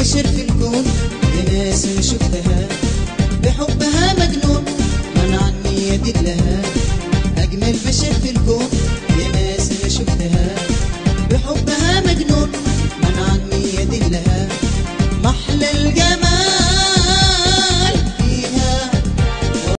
انفجر في الكون لناس شفتها بحبها مجنون منع عني يدي لها.